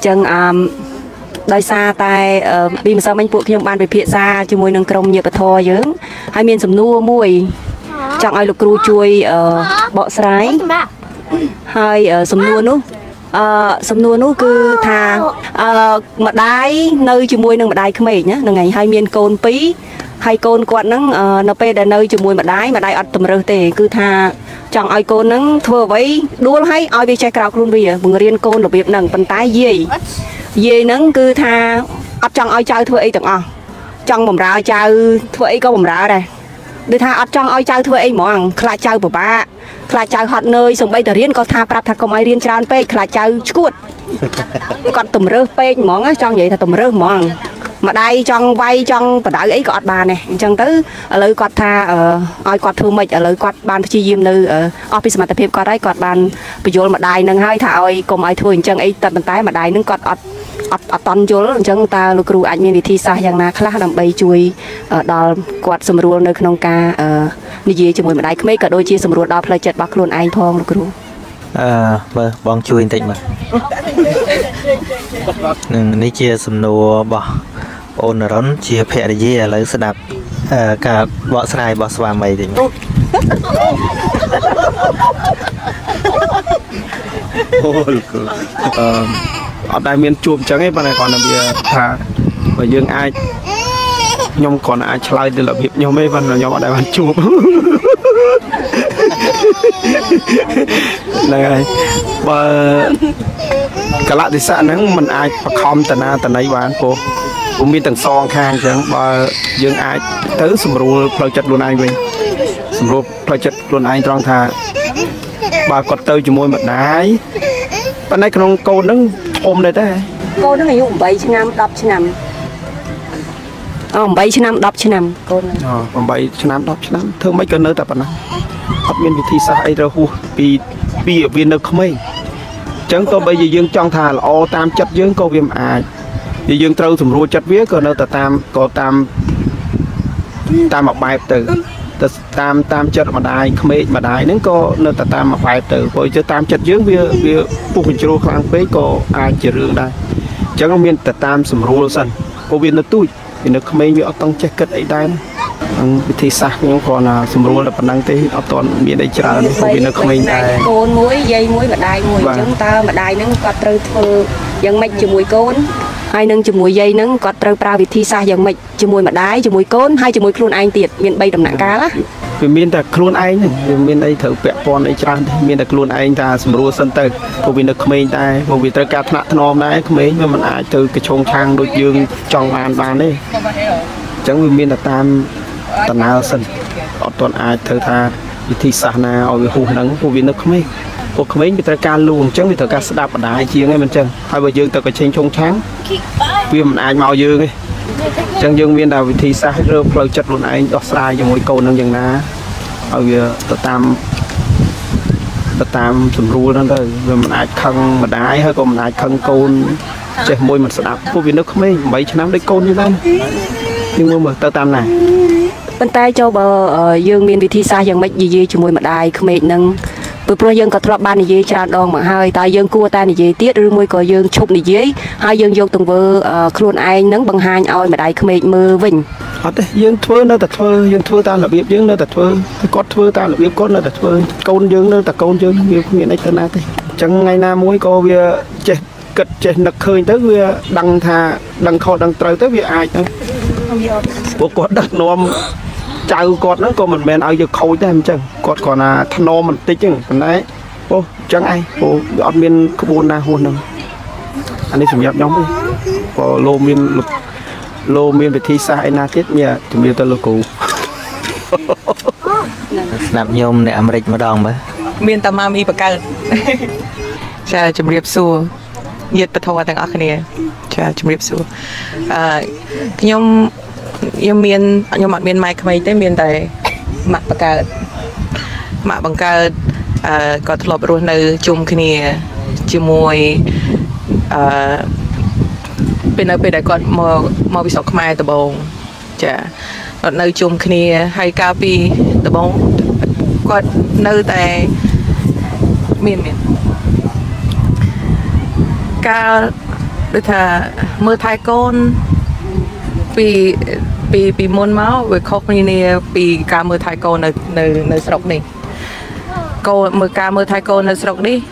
Chẳng đời xa tại vì mà sao anh phụ khi ông ban về phía xa chứ môi nâng công nhiều bật thò dưỡng hai miền sầm nua mùi chọn ai lục cừu chui bọ sái hai sầm nua nú cứ thà mặt đáy nơi chứ môi nâng mặt đáy khmer nhá nâng ngày hai miền cồn pí hai cồn quặn nâng nó pe để nơi chứ môi mặt đáy ọt tầm rơ tề cứ thà chọn ai cồn nâng thua với đua hay ai về chạy cào luôn bây giờ vùng riêng cồn đặc biệt nâng bàn tay gì về nắng cứ tha ấp trong oi chơi thuê từng à trong bồng ra chơi thuê có bồng ra đây để tha ấp trong oi chơi thuê mòn khai chơi của ba khai chơi hoạt nơi sùng bay từ riêng có tha prap tha công ai riêng tràn pe khai chơi cuột còn tụm rơ pe mòn á trong vậy tha tụm rơ mòn mà đây trong vay trong và đại ấy có bà này chẳng tới lời quạt tha oi quạt thương mệt lời quạt bàn chi diêm nơi office mà tập hiệp có đấy quạt bàn bây giờ mà đại nâng hai thà oi cùng ai thôi chẳng ấy tận bàn tay mà đại nâng quạt toàn chỗ chẳng ta lục rùa anh miền thì xa chẳng na khá làm bay chui đào quạt sầm rùa nơi khung ca như gì chỉ muốn mà đại không mấy cả đôi chia sầm rùa đào phải chặt bạc luôn anh thong lục rùa vâng bong chui tịnh mà này chia sầm rùa bỏ ôn rón chia phe để gì lấy sờ đạp cả bọ sài bọ xòa mày tịnh ở đại miền chùm trắng ấy bạn này còn là bia thà và dương ai nhom còn ai chơi thì là việc nhom ấy bạn là nhom ở đại bản chùm này và cả lại thì sợ nắng mình ai mà không tận na tận ấy bạn cô cũng biết tận son khang chẳng và dương ai tới sầm rùa phơi chật luôn ai vậy sầm rùa phơi chật luôn ai trong thà bà còn tơi chỉ môi mặt đáy bạn này còn cô nắng ôm đây đấy cô nó ngày hôm bảy chín năm đập chín năm bảy chín năm đập chín năm cô bảy chín năm đập chín năm thương mấy cơn nữa tập bạn nào học viên vị thi sa ai ra hu vì vì ở viên đâu không ấy chẳng tôi bây giờ dương trong thà là o tam chất dương cô viêm ai vì dương trâu thủng rùa chất vía còn đâu ta tam có tam tam mặc bài từ tam tam chất mà đài không ấy mà đài nếu có nơi ta tam mặc bài từ rồi chứ tam chất dương vía phụ huynh chịu kháng phế có ai chịu được đây chẳng ông miền ta tam sầm rùa sần cô viên nó tui thì nó không mấy việc tăng che cất ấy đây thì sao nhưng còn là sầm rùa là phần năng thế ở toàn miền đây chờ cô viên nó không mấy đây côn muối dây muối mà đai muối chúng ta mà đai nó quạt trâu thơ dân mạch chịu muối côn hai nâng chịu muối dây nâng quạt trâu pra vì thì sao dân mạch chịu muối mà đai chịu muối côn hai chịu muối khuôn anh tiệt miền bay đầm nặng cá lắm vì miền ta khuôn anh miền đây thử vẽ con ấy tràn miền ta khuôn anh ta sầm rùa sân từ cô viên nó không mấy đây cô viên ta cắt nát thon đấy không mấy mà ai từ cái chong thang đôi dương tròn bàn đấy chẳng vì miền ta tam tận nào sân, toàn ai thở tha, thì xa nào về hù nắng, hù viên nó không mấy, hù không mấy người ta ca luôn, chẳng vì ta ca đạp ở đáy chiêng ngay bên chân, hai vợ dương ta có trên trong tháng, vì mình ai mau dương ấy, chẳng dương viên nào thì xa rơ phơi chật luôn ai, đọt sai cho mỗi câu năng dừng ná, ở về ta tam sầm rùa nó rồi, vì mình ai khăng mà đáy hay còn mình ai khăng côn, chạy môi mình đạp, hù viên nó không mấy, mấy trăm năm đấy côn như thế. Nhưng mà tao tam này bên tay cho bờ dương miền vị thi xa dân mấy gì cho môi mặt đài không mệt nâng bữa pro dân có thọp ban gì cho đòn mà hai tay dân cua ta này gì tiết rư môi cò dương chụp này dưới hai dân vô từng vợ khuôn anh nâng bằng hai oi mà đài không mệt mơ vinh ở đây dân thưa nó thật thưa dân thưa ta là biết dân nó thật thưa ta là biết con nó thật thưa con dân nó thật con dân biết miền ấy ta na thì chẳng ngày nào môi cò về chết cật chết nặc khơi tới về đằng thà đằng kho đằng trời tới về ai đó của con đất nôm chào con nó còn mình men ai giờ khôi thế em chăng con còn là thanh nôm mình tí chăng còn đấy ô chẳng ai ô ở miền Kabul na hồn đâu anh ấy chuẩn bị nhóm đi có lô miền về thi sai na tiết nhà chuẩn bị tơ lô cũ nạp nhôm để Americ mà đòn bả miền Tam Am y bạc cờ cha chuẩn bị xua nhiệt bật thò thành ác này cha chuẩn bị xua nhôm nhôm miền nhôm mặt miền mai không ai tới miền tại mặt bằng cờ có thợ lợp ruộng nơi chung khi nè chiều mùi bên nơi bên đại con mò bị sọc không ai tờ bông chả nơi chung khi nè hay cà phê tờ bông con nơi tại miền ca được thà mưa thái côn vì môn máu về khóc này vì ca mưa thái côn ở sọc này cô mưa ca mưa thái côn ở sọc đi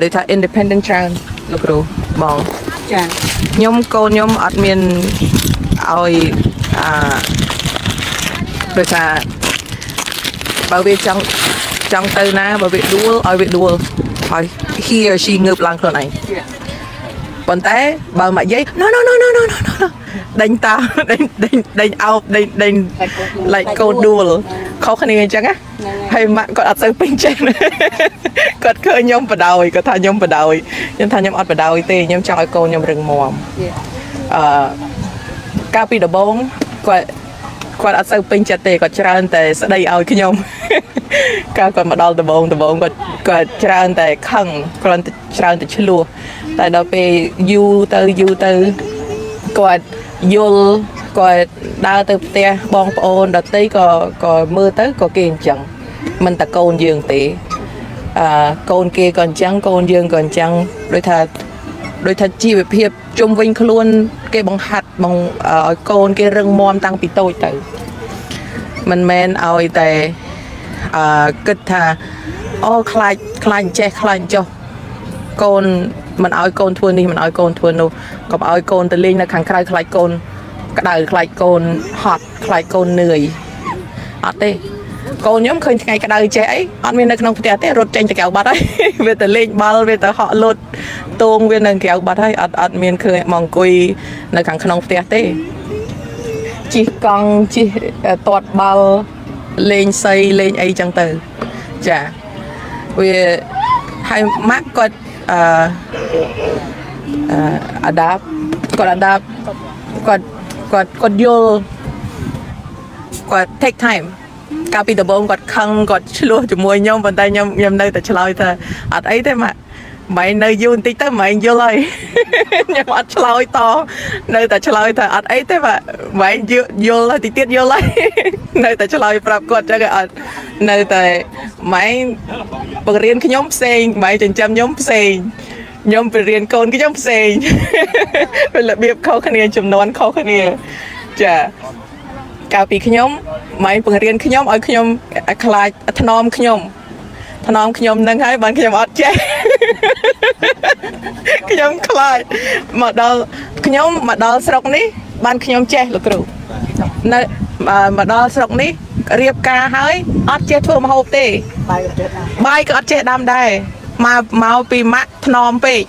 được thà independent trans lúc đó bỏ nhóm cô nhóm admin rồi được thà bảo vệ trong từ na bảo vệ đua ở việc đua hỏi he or she ngược lăng này còn té bà mẹ giấy no đánh tao đánh ao đánh lại cô đua luôn khó khăn gì chẳng á hay bạn còn đặt sang pin trên còn khơi nhom vào đầu có thà nhom vào đầu nhưng thà nhom ọt vào đầu thì nhom cho cô nhom rừng mồm cao pi đồ bông còn đặt sang pin chặt tề còn tràn tề sẽ đầy ao cái nhom cao còn mà đo đồ bông còn tràn tề khăng còn tràn tề chê lùa tại đó về du từ còn vô còn đa từ te bong ôn đợt tí còn mưa tới còn kiềng chẳng mình ta côn giường tỉ côn kia còn trắng côn giường còn trắng đôi thật chi về hiệp chung vinh luôn cái bằng hạt bằng côn kia rừng mom tăng bị tôi tự mình men oi tề kịch thà ô khai che khai cho côn mình ơi con thua đi mình ơi con thua đâu còn ơi con từ linh là kháng khai khai con cả đời khai con hot khai con nười hot đi con nhóm khơi ngày cả đời trẻ ăn viên này không thể té rột tranh từ kéo bát đấy về từ linh bao về từ họ lột tuông viên này kéo bát đấy ăn viên khơi mòng quỳ là kháng không thể té chỉ còn chỉ toát bao lên xây lên ấy chẳng từ chả về hai mắt con adapt còn vô còn take time capital còn khăng còn luôn chụp môi nhom bàn tay nhom nơi ta chơi thôi ở ấy thế mà mày nơi vô tí tới mày vô lời nhưng mà chơi to nơi ta chơi thôi ở ấy thế mà mày vô lời tí tiết vô lời nơi ta chơi prab còn chơi ở nơi ta mày bằng riêng cái nhóm sen mày chỉnh chăm nhóm sen nhóm về riêng con cái nhóm sen về là biệp khó khăn chùm nón khó khăn nè chả cà phê cái nhóm mày bằng riêng cái nhóm ở cái nhóm khai thnom cái nhóm nâng hai bạn cái nhóm ọt che cái nhóm khai mà đo cái nhóm mà đo sọc ní bạn cái nhóm che lục rủ nơi mà đo sọc ní riêng ca hơi ọt che thua mà hộp tê bay cái ọt che đam đây mà mau bị mắc thnom bị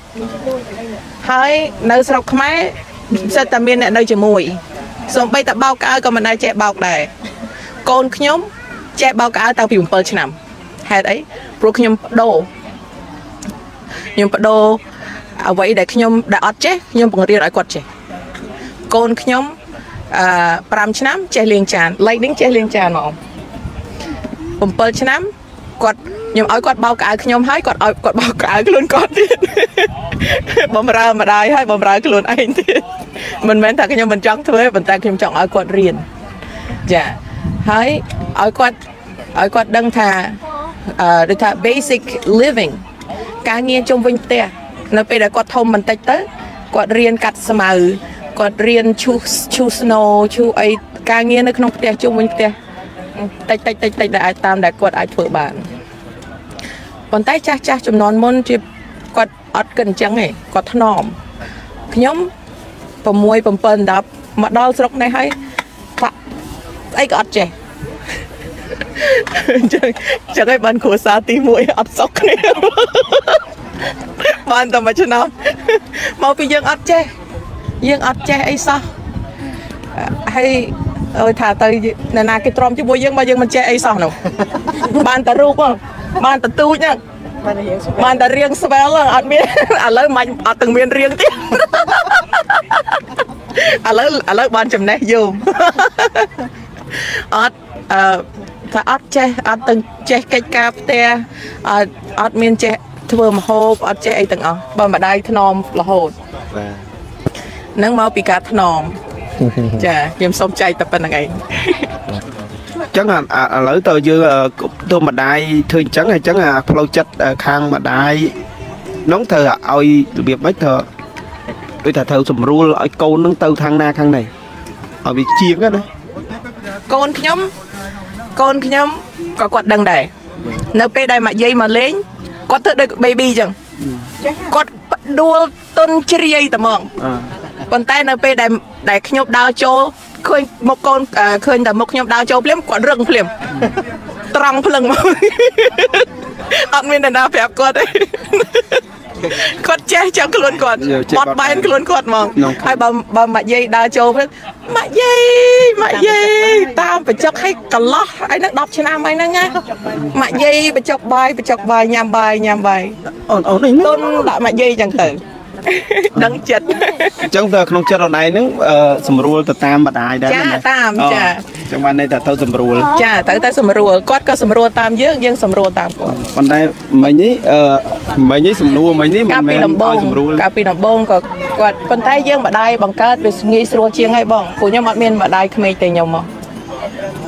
hơi nơi sọc khmai sẽ tạm biệt nơi chỉ mùi xong bây tập bao cái còn mình ai che bao này con cái nhóm che bao cái tao bị một phần nằm hay đấy buộc nhóm đồ vậy để nhóm đã ót chứ nhóm bằng riêng lại quật chứ con nhóm pram chấm che liền tràn lấy đến che liền tràn mỏng bấm bơ chấm quật nhóm ói quật bao cái nhóm hái quật bao cái luôn quật bấm ra mà đai hay bấm ra cái luôn anh thì mình men thằng nhóm mình trắng thôi mình ta nhóm chọn ói quật riêng dạ hái ói quật đăng thà được thà basic living cá nghe trong vinh tè nó bây giờ quạt thông mình tách tới quạt riêng cắt sầm quạt riêng chu snow chu ấy cá nghe nó không tè trong vinh tè tách là ai tam đại quạt ai phượng bản còn tay cha chấm non môn chip quạt ọt cần trắng này quạt thnom nhóm bầm môi bầm pần đáp mà đo sọc này hay ấy quạt trẻ chắc cái bạn khổ xa tí mũi ọt sọc này bạn tầm mà cho nó mau bị dương ọt che ấy sao hay ơi thả tay nè nà cái tròn chứ bôi dương bao dương mình che ấy sao nào bạn ta ru không bạn ta tu nhá bạn ta riêng spell là ọt miên lấy mạnh ọt từng miên riêng tiếp lấy bạn chầm này dùm ọt ta ót che ót từng che cái cà phê ót miên che thưa mà hộp ót che ấy từng ó bà mà đây thnom là hồn nắng máu bị cá thnom chả nhầm sông chay tập bên là ngày chẳng hạn lỡ tôi mà đai thường chẳng hay chẳng là flow chất khang mà đai nóng thơ à, ôi việc mấy thơ tôi thả thơ sầm rùa lại câu nâng tơ thang na khang này ở bị chiếng đó đấy con nhóm có quạt đằng này nấu pe đây mà dây mà lên có thợ đây baby chẳng có đua tôn chơi dây tầm mộng còn tay nấu pe đây đây nhóm đào cho khơi một con khơi tầm một nhóm đào cho liếm quạt rừng liếm trăng phừng mà ăn miếng đàn phép quạt đấy quạt che chẳng cứ luôn quạt bọt bay cứ luôn quạt mong hay bà mạ dây đào cho mạ dây ta phải chọc hay cả lót ai nó đọc trên am ai nó nghe mạ dây phải chọc bài nhàm bài ổn đấy tôn lại mạ dây chẳng tử đắng chật trong giờ không chật ở đây nữa sầm rùa từ tam bật ai đấy tam chả trong ban đây là tao sầm rùa chả tao sầm rùa quát có sầm rùa tam dễ nhưng sầm rùa tam còn đây mấy nhí sầm rùa mấy nhí cà phê nấm bông có quạt còn tay dương ở đây bằng cát về nghĩ rùa chiêng hay bông của nhau mọi miền ở đây không ai tiền nhiều mà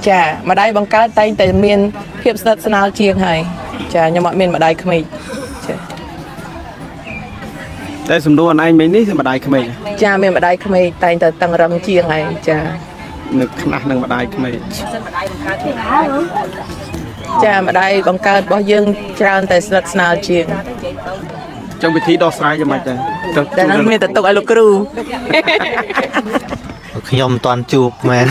chả mà đây bằng cát tay tiền miền hiệp sát sao chiêng hay chả nhau mọi miền ở đây không ai đây sầm đua anh mấy nít mà đại khmer cha mình mà đại khmer tay từ tầng rầm chiêng này cha được nặng nặng mà đại khmer cha mà đại bằng cờ bao dương cha từ sạt nào chiêng trong vị trí đo sai cho mày cha đây nó mình từ tục ai lục cừu nhom toàn chụp men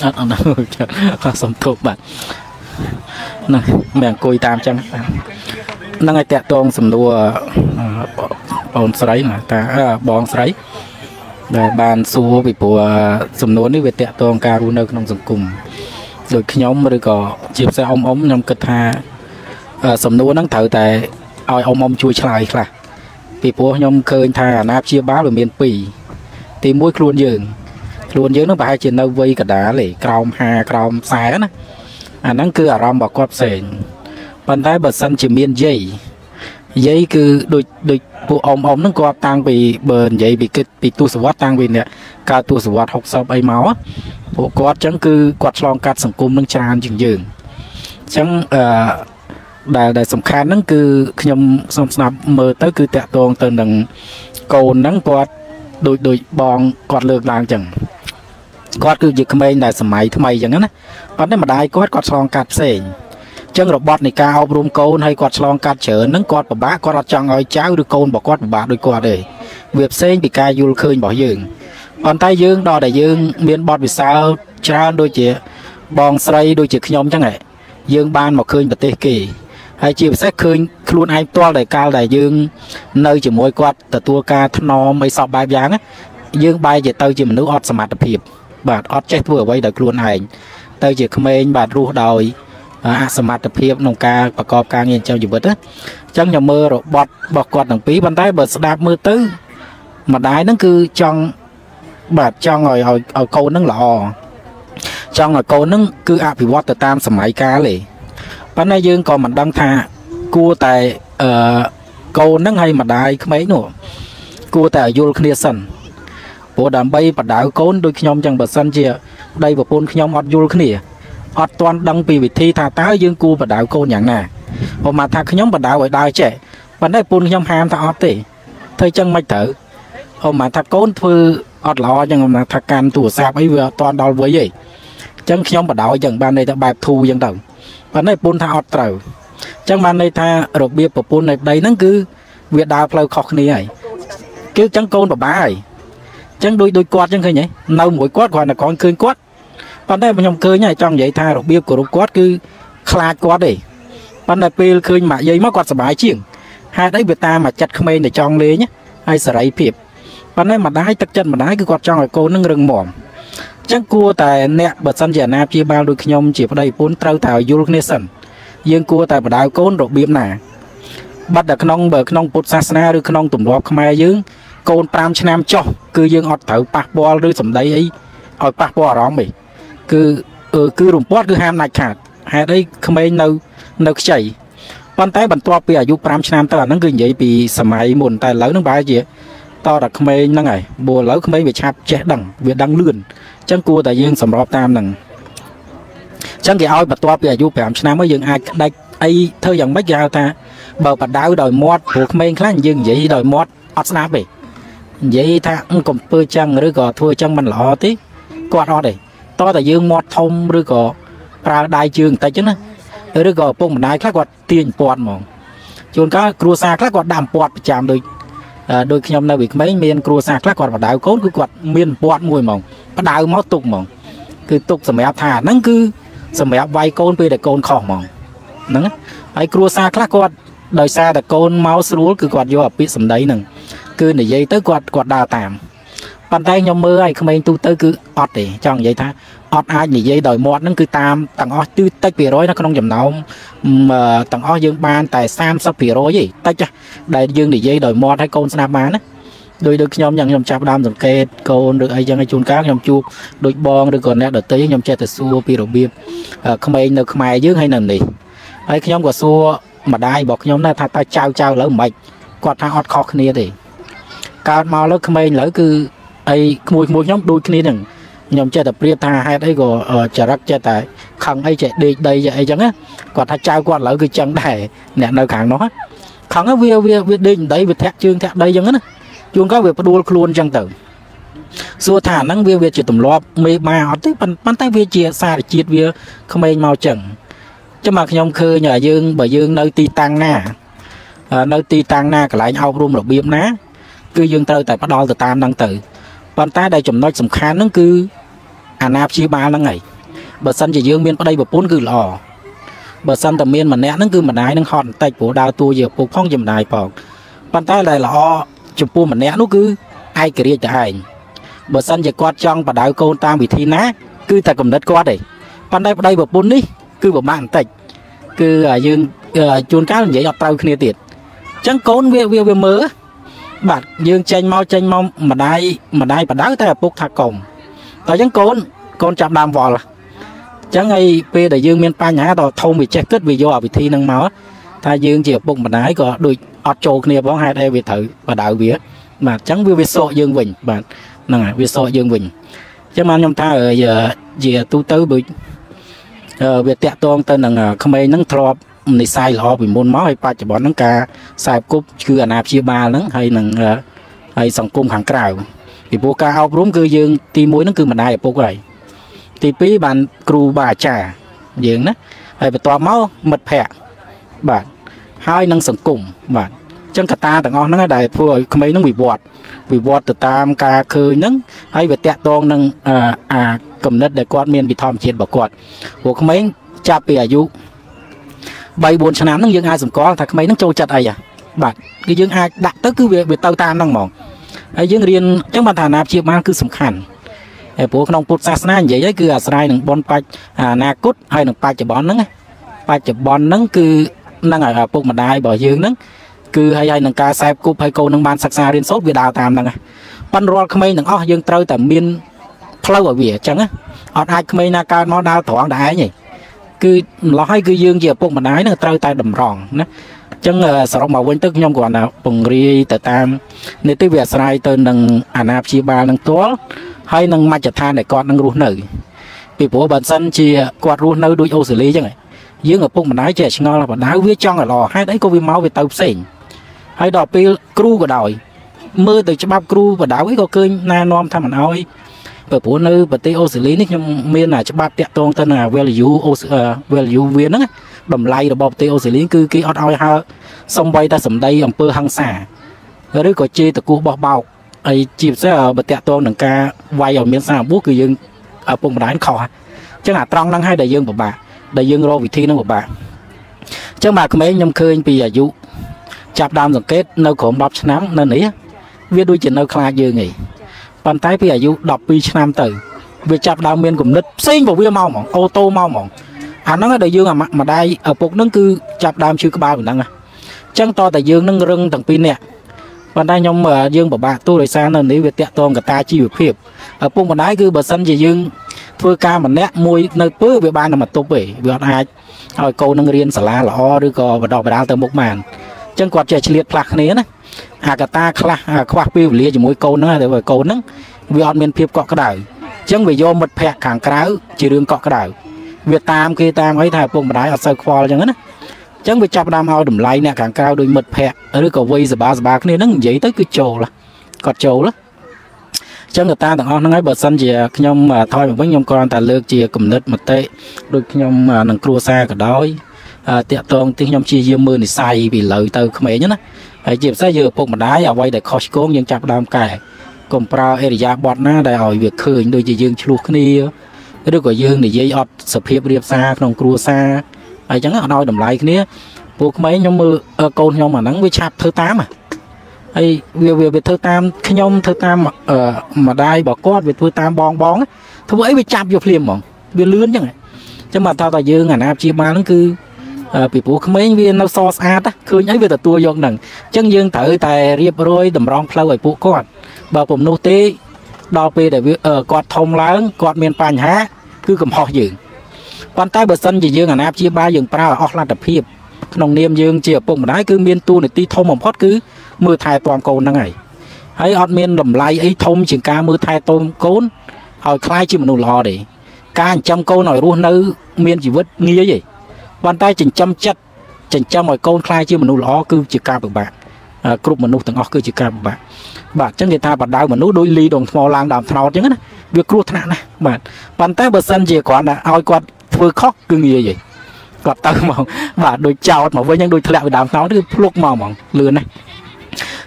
ăn đâu cha ăn sầm thục bạn này mẹ coi tam cha năng ai tẹt toang sầm đua bòn sấy mà ta bòn sấy để bàn xua bị bùa sầm nón đi về tẹt toang cà rùn ở trong rừng cùng rồi khi nhóm mới có chìm xe ôm nhom cật hà sầm nón đang thở tại ao ôm chui chài là bị bùa nhom khơi thà nạp chia bá rồi miền pì thì mũi luôn dường nó phải trên đâu vây cả đá để còng hà còng xé nè năng cứ ở rom bảo quạt sền bàn tay bật sân chỉ miên dây cứ đôi bộ ôm nó co tăng vì bờn dây bị kịch bị tu sửa tăng vì nè cả tu sửa học sau bay máu bộ quạt chẳng cứ quạt lon cắt sủng cung nâng tràn dừng chẳng đại sủng khan nâng cứ nhom song snap mơ tới cứ tẹt toang từ đằng cầu nâng quạt đôi bòn quạt lược làng chẳng quạt cứ việc mây đại sủng máy thay chẳng á còn đây mà đại quạt lon cắt sền chân robot này cao rung côn hay quạt lon cắt chở nắng quạt của bác quạt trăng ơi cháu được côn bỏ quạt của bác đôi quạt để việc xén bị cai du khơi bỏ dừng bàn tay dương đo để dương miền bọt vì sao cha đôi chị bòn sấy đôi chị nhóm chẳng này dương ban mà khơi bật tê kỳ hay chịu xét khơi luôn ai toa để cao để dương nơi chỉ mỗi quạt từ tua ca nó mấy sọ bài dáng dương bay về tao chỉ mình nước ót sầm mặt đẹp bạn ót chết vừa quay được luôn hành tao chỉ không em bạn ru đòiสมัติเพียบนงการประกอบการเงินเจ้าอยู่เบิดจังอย่ามือรบบอดบอกกอดหนังปีบันไดเบิดสดาบมือตื้อมาได้นั่นคือจังแบบจังเอาโกนั่งหล่อจังเอาโกนั่งคืออภิวัตตามสมัยกาเลยปัจจัยยืนก่อนมันดังท่ากูแต่โกนั่งให้มาได้ขึ้นไหมหนูกูแต่ยูร์คเนียสันโบดามใบปัดดาวโกนโดยขยมจังเบิดสันเจียได้แบบปนขยมอดยูร์คเนียอดตอนดังปีวิธีทาตายื่นกูประดาวกูอย่างน่ะพอมาทาขยมประดาวไว้ได้เฉะมันได้ปูนขยมหามทาอดตีเธอจังไม่เถอะพอมาทาโกนเพื่ออดหล่อยังมาทาการตัวซาไปเวอตอนดาวไว้ยี่จังขยมประดาวอย่างบ้านในแบบทูอย่างเดิมมันได้ปูนทาอดเต่าจังบ้านในทาระเบียบปูนในใดนั่นคือเวียดาวเพลาขอกนี่ไงคือจังโกนแบบบ้าไงจังโดยกอดจังเคยไงเราหมวยกอดก่อนนะก่อนคืนกอดbạn đây mà nhom khơi nhảy trong vậy tha rồi biêu của robot cứ khla quá đi bạn đây pil khơi mà dây mắc quạt sờ bài chiếng hai đấy việt ta mà chặt khmer để trong lé nhé hai sờ ấy phìp bạn đây mà đái tắc chân mà đái cứ quạt trong rồi cô nâng rừng mỏm chắc cua tại nẹt bật sân giả nam chia bao đôi nhom chỉ vào đây bốn trâu thảo urination riêng cua tại bờ đảo côn rồi biêu nè bắt được nong bờ nong bột sasna rồi nong tụm đọp khmer dướng côn pram nam cho cứ dướng ọt thở bạc bò rồi sầm đấy ấy ọt bạc bò róm bỉ cứ rụng bót cứ ham nạch hạt hay đấy không ai nấu chảy bàn tay bàn to bây giờ pram nam ta là nó gừng vậy vì sải mồn tay lớn nó bài gì to đặc không ai nó ngày bùa lớn không ai bị chạp chẽ đằng việc đăng lươn chẳng cua tại dương sầm rọp tam đằng chẳng cái ao bàn to bây giờ pram nam mới dương ai đây ai thơ dòng bách rau ta bờ bạch đau đòi mót buộc men khá nhưng vậy đòi mót ót snap vậy vậy ta cũng bơi chân rồi có thua chân mình lọ tí quạt o đấy to tại dương mót thông rồi có ra đại trường tại chứ nữa rồi có bông đại khác quạt tiền quạt mỏng chôn cá cua xa khác quạt đạm quạt chạm đôi đôi khi nhom là bị mấy miền cua xa khác quạt bạch đau cốt cứ quạt miền quạt mùi mỏng bạch đau mót tục mỏng cứ tục rồi mày áp thả nắng cứ rồi mày áp vai côn về để côn khỏng mỏng nắng ấy cua xa khác quạt đời xa là côn máu sưu cứ quạt vô ở bị sầm đấy nằng cứ để dây tới quạt quạt đào tạm bàn tay nhau mơ ai không anh tu tới cứ ọt để trong vậy ta ọt ai để dây đời mọt nó cứ tam tặng o tư tách về rồi nó không dầm nào mà tặng o dương ban tài sam sắp về rồi gì tách ra đại dương để dây đời mọt hay côn snap bán á đôi được nhóm nhận nhóm chạp đam dòng kê côn được ai dân ai chun cá nhóm chu đôi bon được còn nè đợt tới nhóm che từ xua pi đồng biên không ai được không ai dưới hay nằm đi ấy nhóm của xua mà đai bọc nhóm là ta trao trao lỡ mạch quạt ta hot khó kia thì cao mau lỡ không ai lỡ cứ ai mùi mùi nhóm đôi kia nè nhóm chơi tập riêng ta hay đấy gò chả rắc chơi tại không ai chạy đi đây vậy chẳng á quạt ta trao quạt lỡ cứ chẳng để nè nơi kháng nó kháng á vía đinh đấy vía thẹt chương thẹt đây chẳng á chuông các việc đua luôn chẳng tử xua thả năng vía vía chỉ tầm loa mê mà họ tới bàn tay vía chia xa để chia vía không ai mau chẳng chứ mà nhóm khơi nhà dương bởi dương nơi ti tăng na nơi ti tăng na cả lại nhau luôn rồi biếm ná cứ dương tơi tại bắt đầu từ tam năng tử bàn tay đây chấm nói sầm khán nó cứ anh áp chia ba năng ngày bờ sân chỉ dương miên ở đây bờ bốn cứ lò bờ sân tầm miên mà nét nó cứ mà đái nó hòn tay của đào tua giờ phục phong dầm đài bỏ bàn tay này lò chụp pu mà nét nó cứ ai kia chạy hành bờ sân chỉ quạt trong và đào câu tam bị thi ná cứ tại cầm đất quạt đấy bàn tay ở đây bờ bốn đi cứ bộ mạng tạch cứ dương chuồn cá dễ dọt tao kia tiệt chẳng cốn về mớ bạn dương tranh mau mà đây và đá ta bốc thà cổng tao chẳng cốn con chạm đam vò là chẳng ngay về để dương miền pa nhá tao thông bị che kết vì do bị thi năng máu ta dương chỉ bụng mà đái có đôi ọt trâu kia bóng hai đây về thử và đạo vía mà chẳng về sọ dương vịnh bạn nè về sọ dương vịnh chứ mà nhom ta ở giờ tu tới buổi việc tẹt toang tên là không ai nâng thọp này sai lò bị môn máu hay ba chỉ bọn nâng ca sai cúp cứ anh áp chia ba nâng hay nâng hay sòng cung hàng cào thì bố ca ao rúm cứ dương ti muối nó cứ mà đai bố này ti pí bàn cù bà trà dương đó hay bị toa máu mật phẹt bạn hai nâng sòng cung bạn chân cả ta tặng ngon nó đại thôi không ai nó bị bọt từ tam ca khơi nâng hay về tẹt toang nâng cầm đất để quạt miền bị thòm chết bỏ quạt, buộc không mấy cha pìa du, bay buồn chán lắm nhưng ai dùm có thà không mấy nó trâu chặt ai à, bạn cái dương ai đặt tới cứ việc tao tan năng mỏng, ai dương riêng trong bàn thàn nạp chiêm mang cứ sủng khản, bố con ông put sát na vậy đấy cứ à sai đừng bon pạch na cút hay đừng pạch chở bón nắng, pạch chở bón nắng cứ năng ở bụng mà đai bỏ dương nắng, cứ hay đừng ca sai cúp hay câu đừng ban sạc xa riêng sốt về đào tam năng à, ban roll không mấy đừng ó dương trâu tẩm miên lâu ở vỉa chẳng á, ở ai không may na ca nó đau thoáng đái nhỉ, cứ lo hay cứ dương giờ bụng mà đái nó trâu tay đầm ròn nữa, chẳng sau mà quên tức nhom còn là bùng ri từ tam, nên tới việc sai tên đằng anap chi ba đằng tố, hay đằng mai chặt than để con đằng ruột nở, vì bố bản sân chi quạt ruột nở đuôi ô xử lý chẳng này, dương ở bụng mà đái trẻ ngon là mà đái huyết trong là lò hay đấy có vi máu về tàu sền, hay đỏ pil cru của đòi, mưa từ chắp cru và đá ấy có cơi na nom tham mình ao ấy. Bởi bố nơi bởi tế ô xử lý nít nhưng miên là cho bác tẹt tôn tên là value viên đó đầm lây là bọc tế ô xử lý cứ cái ọt oi hơ xong bay ta sầm đây ẩm pơ hăng xả rồi đấy có chê từ cú bọc bọc ấy chịp sẽ bởi tẹt tôn đằng ca vay ở miên xa bố cứ dương ở bụng đá anh khó chứ là trong năng hay đại dương của bà đại dương rô vị thi năng của bà chứ mà mấy nhầm khơi bây giờ dụ chạp đam dòng kết nơi khổng bọc chân nám nơi nế viết đuôi chỉ nơi khá dương nghỉ bàn tay bây giờ đọc pi nam tử về chạp đào miên của đất sinh vào bia mau mỏng ô tô mau mỏng nó ở đại dương à mà đây ở bục nâng cư chạp đàm chưa có ba mình năng à chẳng to tại dương nâng rừng thằng pin nè bàn tay nhóm mà dương bảo bà tôi lại sang nên nếu về tẹt toàn cả ta chi việc hiệp ở bục mà đái cứ bờ sân gì dương thưa ca mà nét môi nơi cứ về ban là mặt tôi bể về ai hỏi câu nâng riêng xả lá lọ đưa cò và đỏ và đào từ một màn chẳng quạt trẻ liệt lạc nến á ta khoa piu lia chỉ mỗi câu nữa để với câu nắng vì on miền phiệp cọ cái đảo chẳng vì do mật phẹt kháng cáo chỉ đường cọ cái đảo việt tam kia tam ấy thải bùng mà đái ở sài khoa chẳng á chẳng bị chạp đam hao đầm lay nè càng cao đôi mật phe ở đây có vây giờ ba cái này nó giấy tới cứ trồ là cọt trồ lắm chẳng người ta thằng ông nó ngay bờ sân gì nhom mà thôi mà với nhom con ta lược gì cầm đất mật tệ đôi nhom mà nằng cua xa cả đói tiệm toàn tiếng nhom chia mưa thì sai vì lợi từ không ấy nhá hãy chịu sai giờ phục mà đá ở quay để khó cố nhưng chạp đam cài còn prao eria bọt na đại hỏi việc khơi đôi gì dương chuột kia cái đứa của dương để dây ọt sập hiệp điệp xa nằng cua xa ai chẳng ở đâu đầm lại cái buộc mấy nhóm mưa côn nhau mà nắng với chạp thứ 8 à hay về thứ 8 cái nhóm thứ 8 mà đai bỏ cốt về thứ 8 bong bóng thôi ấy bị chạp vô phim mỏng về lươn chẳng này chứ mà tao dương ngàn áp chia ba nó cứ bị buộc mấy viên nó so sát á cứ nhảy về từ tua vô đằng chân dương tới tài riệp rồi đầm rong phơi ở buộc cốt bà cùng nô tê đo về để cọt thông lớn cọt miền pan há cứ cầm họ dừng quan tay bờ sân gì dương anh áp chia ba dương prao ở là tập hiệp nông niêm dương chia bụng đái cứ miên tu này ti thông mỏng hót cứ mưa thai toàn cầu năng ngày hãy ọt miên lầm lai ấy thông chỉ ca mưa thai tôm cốn hỏi khai chỉ một nụ lò để ca trăm câu nói luôn nấu miên chỉ vứt nghĩa gì quan tay chỉnh trăm chất chỉnh trăm mọi câu khai chỉ một nụ lò cứ chỉ ca bằng bạc cục một nụ thằng cứ chỉ ca bằng bạc bạc chắc người ta bật đau mà nụ đôi ly đồng mò lang đàm thao chứ việc cua thằng này bạn bàn tay bờ sân gì quả là ao quạt vừa khóc cứ nghe vậy còn tao mỏng và đôi chào mà với những đôi thẹo đám nó cứ luộc màu mỏng lừa này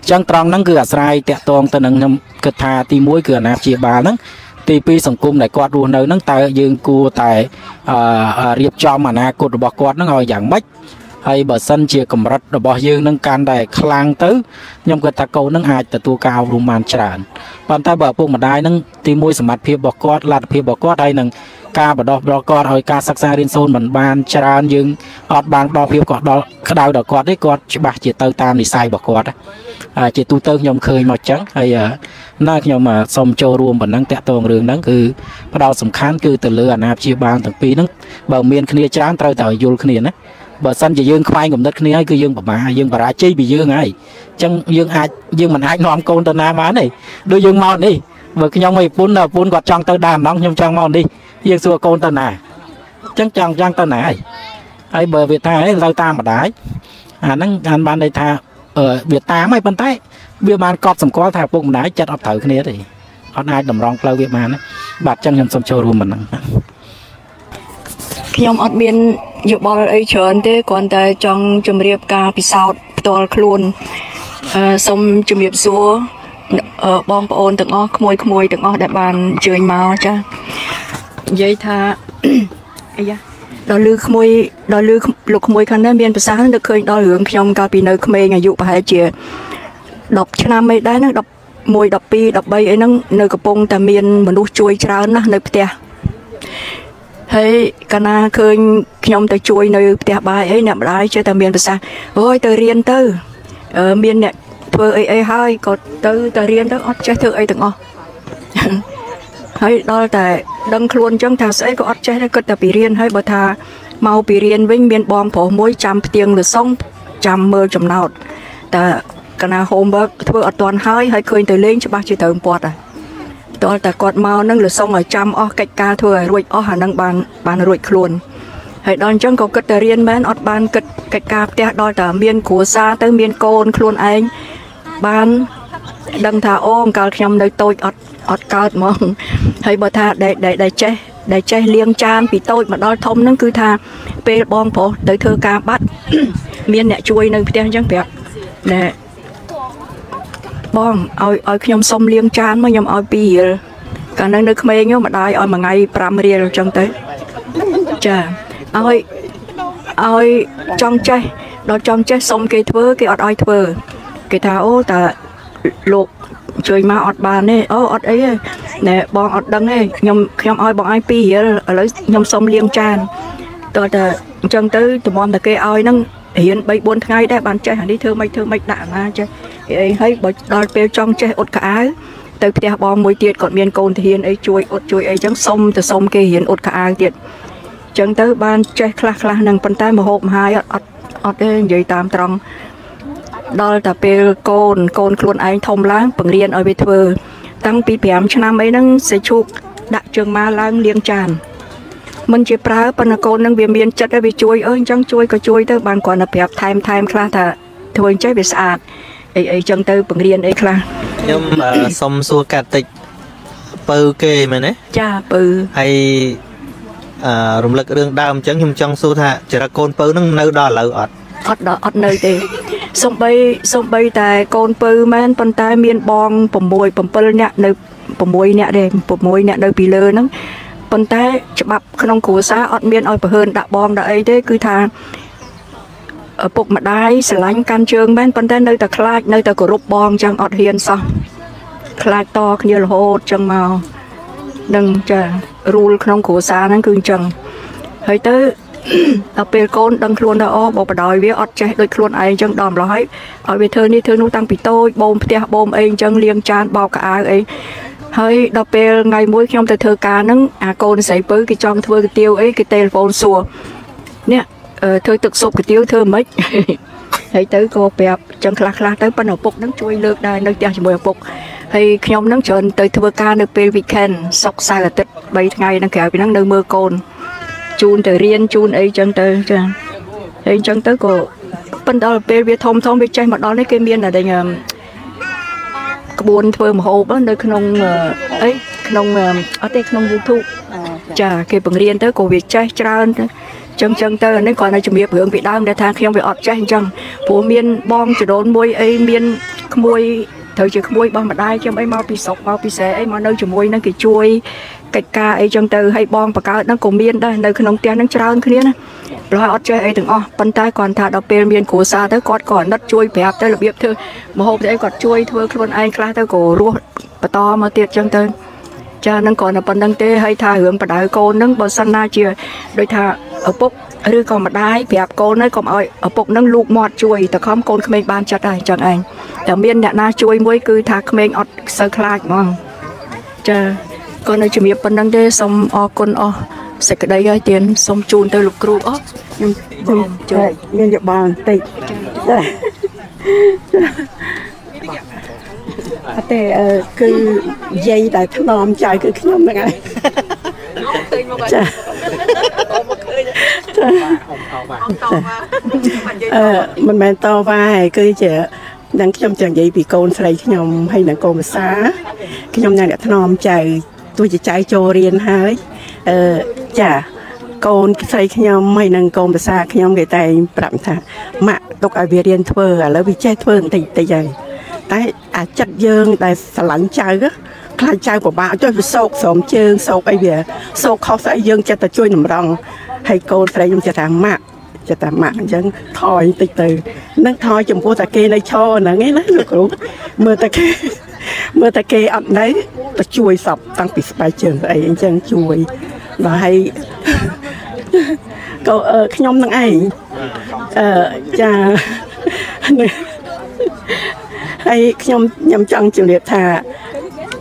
chẳng tròn nắng cửa sai tẹt toàn tao nâng cực thà ti mũi cửa nạp chia bà nắng ti pi sòng cung này quạt đua nơi nắng tài dương cua tài riệp cho mà na cột bò quạt nó ngồi dạng bách hay bờ sân chia cầm rắt bò dương nâng can đài khang tứ nhom người ta câu nâng ai từ tua cao luôn màn tràn bàn tay bờ buông mà đai nâng ti mũi sầm mặt phía bò quạt là phía bò quạt đây nâng ca và đo đo con hồi ca sắc xa lên xôn mình ban tràn nhưng ọt bàn đo phiêu cọt đo cái đau đỏ cọt đấy cọt bạc chỉ tơ tam thì sai bỏ cọt chỉ tu tơ nhom khơi màu trắng hay nói nhom mà xong cho ruộng mình đang tẹt toàn đường đang cứ bắt đầu sầm khán cứ từ lừa nạp chia bàn từ pi nó bờ miền kia trắng tơ tờ vô kia đấy bờ xanh chỉ dương khoai ngụm đất kia hay cứ dương bà dương bà ra chi bị dương này chẳng dương ai dương mình ai ngon con tơ nam á này đôi dương mau đi vừa cái nhom mày phun là phun gọt trong tơ đàm nóng nhom trong mau đi dương xua con tên này chẳng chàng chàng tên này ấy bờ Việt ta ấy lâu ta mà đái năng anh ban đây tha ở Việt ta mấy bên tay Việt man cọt sầm có thà bụng đái chặt ọt thử cái này thì ọt ai đầm rong lâu Việt man đấy bạt chẳng nhầm sầm trôi luôn mình khi ông ọt biên dự báo ấy chọn thế còn tại trong trường nghiệp ca bị sao to luôn xong trường nghiệp xua bom ôn từng o khmoi từng o đại bàn chơi máu cha vậy tha đòi lư khmoi đòi lư lục khmoi khăn đen biên sáng được khơi đòi hưởng trong cao pin ở khmer ngày dụ phải chia đọc cho nam mấy đấy nó đọc môi đọc pi đọc bay ấy nó nơi cặp bông ta miên mình đu chui trao nó nơi tia thấy cana khơi trong ta chui nơi tia bài ấy nằm lại cho ta miên sáng ôi ta riêng tư miên này vừa ấy hai còn tư ta riêng đó chơi thử ấy từng o hay đó là đăng luôn trong thà sẽ có chơi nó cực tập riêng hay bờ thà màu bị riêng với miền bom phổ mỗi trăm tiền được xong trăm mơ chấm nào ta cái nào hôm bữa thưa toàn hai hay khơi từ lên cho bác chỉ từ một à đó là còn màu nâng được xong ở trăm o cách ca thừa rồi o hà năng bàn rồi luôn hay đón trong có cực tập riêng bên ở bàn cực cách ca tia đó là miền của xa tới miền côn luôn anh ban đăng thà ôm cả nhầm đời tôi ở ở cao mong hay bờ tha để che liêng chan vì tôi mà đo thông nó cứ tha pe bom phổ tới thơ ca bắt miên nè chui nơi đen trắng bẹt nè bom ở nhom sông liêng chan mà nhom ở bì cả năng nơi khmer nhớ mà đai ở mà ngày pramriel trong tới chà ơi trong che đó trong che sông cây thưa cây ở ai thưa cây thà ô ta lục chơi mà ọt bàn này, ọt ấy nè, bọn ọt đắng này, nhom oi bọn ai pi ở lấy nhom sông liêng tràn, tôi là chân tới tụi mòn là cây oi nâng hiện bay 4 ngày đấy bạn chơi hẳn đi thưa mấy đạn ra chơi, ấy bọn đòi bêu trong chơi ọt cá, tới kia bọn mối tiệt còn miền cồn thì hiện ấy chui ấy chẳng sông từ sông kia hiện ọt cá tiệt, chân tới ban chơi khla nâng bàn tay mà hộp hai ọt ấy vậy tam trong đó là về con luôn anh thông láng bằng riêng ở bên thưa tăng pi bèm cho năm ấy nó sẽ chụp đại trường ma lang liêng tràn mình chỉ phá phần cô nâng viên miền chất vì chuối ơi chẳng chuối có chuối tới bàn còn là phép time khá thà thôi chơi về sạc ấy chẳng tư bằng riêng ấy khá nhưng mà xong xua cả tịch bơ kê mà nè cha bư hay rung lực đường đam chẳng nhưng trong xua thà chỉ là con bơ nâng nơi đó là ọt nơi thì xong bây tại con bơ men phần tay miền bong bầm môi bầm bơ nhẹ nơi bầm môi nhẹ đây bầm môi nhẹ nơi bì lơ nắng phần tay chụp không cổ xa ọt miền oi bờ hơn đã bom đã ấy thế cứ thà ở bục mặt đáy sẽ lánh can trường men phần tay nơi ta khai nơi ta cổ rụp bom chẳng ọt hiền xong khai to như là hột chẳng màu đừng chờ rule không cổ xa nó cứ chẳng thấy tới đặc biệt con đang luôn đã ô bộ đòi với ọt chạy đôi luôn ấy chẳng đòm lói ở về thơ ni thơ nút tăng bị tôi bom tia bom ấy chẳng liêng chan bao cả ai ấy hơi đặc biệt ngày mỗi khi ông ta thơ cá nắng à con sẽ với cái trong thơ cái tiêu ấy cái telephone xua nè thơ thực sụp cái tiêu thơ mấy thấy tới cô bẹp chẳng khla tới ban đầu bục nắng chui lược đây nơi tia chỉ mùa bục thì khi ông nắng trơn tới thơ cá nơi về weekend sọc sai là tết 7 ngày đang kéo bị nắng nơi mưa cồn chun từ riêng chun ấy chẳng tới của bên đó là về việc thông việc chơi mà đó lấy cái miên là đây nhờ buồn thôi mà hộp đó nơi không ấy không ở đây không YouTube chả cái bằng riêng tới của việc chơi tràn chẳng tới nên còn là chuẩn bị hưởng bị đam để thang khi ông bị ọt chơi chẳng phố miên bom chỉ đốn môi ấy miên môi thời chỉ môi bom mà đai cho ấy mau bị sọc mau bị xé ấy mà nơi chỉ môi nó cái chuôi cái ca ấy trong từ hay bom và cá đang cùng miên đây nơi không tiếng đang tràn kia nè rồi ọt chơi ấy từng o bàn tay còn thả đập bên miên cổ xa tới cọt còn đất chuôi bẹp tới là bẹp thôi mà hôm đấy cọt chuôi thôi luôn anh khai tới cổ ruột và to mà tiệt trong từ cha đang còn là bàn đang tê hay thả hưởng và đái cô nâng bờ sân na chia đôi thả ở bốc rồi còn mặt đái bẹp cô nơi còn ơi ở bốc nâng lụt mọt chuôi ta không con không ban chặt này chẳng anh đằng miên nhà na chuôi muối cứ thả không ọt sơ khai mong cha con ở chuẩn bị phần đăng đê xong o con o sẽ cái đấy tiền xong chun tới lục cừu ốc trời liên nhập bàn tịt thế cứ dây tại thằng nòm trời cứ nhom này mình mang to vai cứ chỉ đang trong chàng dây bị con say nhom hay là con xá cái nhom này là thằng nòm trời tôi chỉ chạy cho riêng hai chả con xây nhau mấy năng con bà xa nhau người ta bạm thả mạ tục ở việt riêng thơ ở lớp bị chết thơ tình dày đấy à chất dương tại sẵn lắng chơi á khai chơi của bạn cho sốc sống chương sốc ấy về sốc khó sẽ dương cho ta chui nằm rong hay con xây dùng cho ta mạ chẳng thòi từ từ nâng thòi chùm cô ta kê này cho nó nghe nói được đúng mưa ta kê ập đấy ta chui sọc tăng bị sài trường ấy anh chàng chui và hay cậu cái nhóm thằng ấy cha hay cái nhóm nhầm chọn trường liệt thà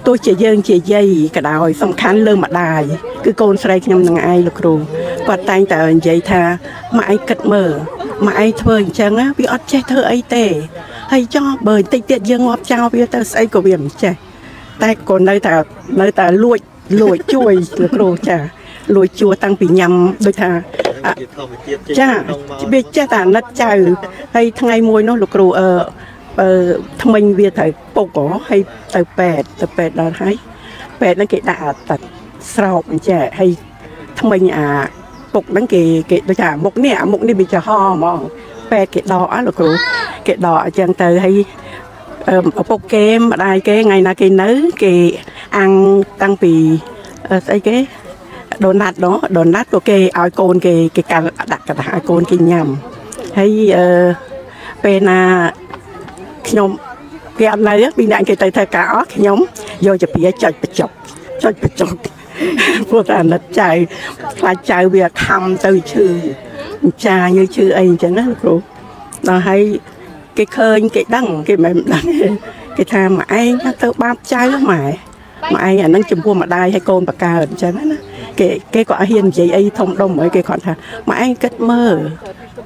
tôi chỉ dơn chỉ dây cả đòi xong khán lơ mặt đài cứ côn xoay cái nhóm thằng ấy lục rù quạt tay tờ dây thà mà ai cật mở mà ai thôi chẳng á bị ót che thơ ấy tệ hay cho bởi tịch tiện dương ngọt trao bây giờ xây của biển trẻ tay còn nơi ta lụi chuối được rồi chả lụi chua tăng bị nhầm đôi thà cha biết cha ta nát chào hay thằng ngày môi nó lục rồi thằng mình về thời bầu có hay từ bẹt đó thấy bẹt nó kệ đạ tật sầu trẻ hay thằng mình à bục nó kệ đôi thà mục nè bị chả ho mà bẹt kệ đỏ lục rồi cái đỏ chẳng từ hay bốc kem ở đây cái ngày nào cái nới cái ăn tăng bì ấy cái đồ nát của cái áo côn cái cà đặt cả áo côn cái nhầm hay bên à nhóm cái ăn này bên này cái tay thay cả cái nhóm vô chụp bìa chọi bịch chọc vô ta nó chạy là chạy việc thăm từ chữ cha như chữ anh chẳng đó rồi là hay cái khơi cái đắng cái mềm đắng cái tha mà ai nó tới bám trái lắm mà ai à nó chùm vua mà đai hay côn bạc ca ở trên đó cái quả hiền vậy ấy thông đông ấy cái còn thà mà ai kết mơ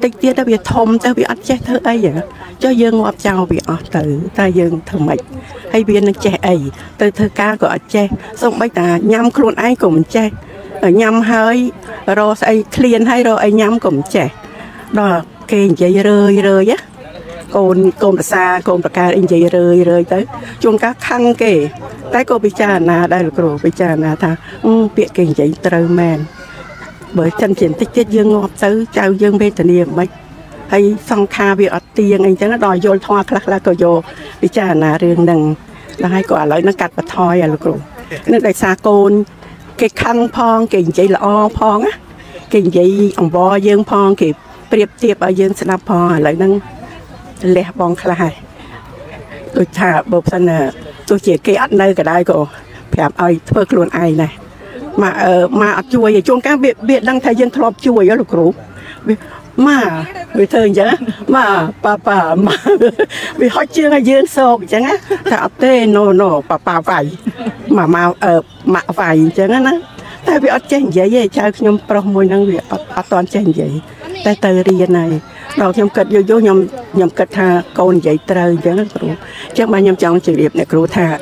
tích tiết đã bị thông ta bị ăn chết thơ ấy vậy cho dương ngọt chào bị ọt tử ta dương thơ mạch hay viên nó che ấy từ thơ ca của ọt che xong bách ta nhắm luôn ai của mình che nhâm hơi rồi ai liền hay rồi ai nhâm cũng trẻ đó kê dây rơi rơi á cồn xa cồn cả dây rơi rơi tới chung các khăn kề cái cô bị cha nà đây là cô bị cha nà thà bị kê dây trơ mềm bởi chân triển tích tiết dương ngọt tới trao dương bên tình niệm mấy hay xong kha bị ọt tiền anh chẳng nó đòi vô thoa khắc là cô vô bị cha nà riêng đằng là hai quả lợi nó cắt và thoi à cô nên đại xa cồn cái khăn phong kì vậy là o phong á kì vậy ông bò dương phong kì tiệp tiệp ở dương snap phong lại năng lẹ bong khai tôi thả bột xanh à tôi chỉ cái ăn đây cái đây cổ phải ai thôi luôn ai này mà chui vậy chôn các biệt đang thay dân thọp chui đó lục mà bị thương chứ mà papa mà bị hót chưa ngay dương sâu chẳng á thả tê no papa vậy mà vài chẳng á tại vì ở trên vậy vậy cha nhom pro môi năng việc ở toàn trên vậy tại từ riêng này đầu nhom cật vô nhom cật tha con vậy trời chẳng á cậu chắc mà nhom trong trường điệp này cậu tha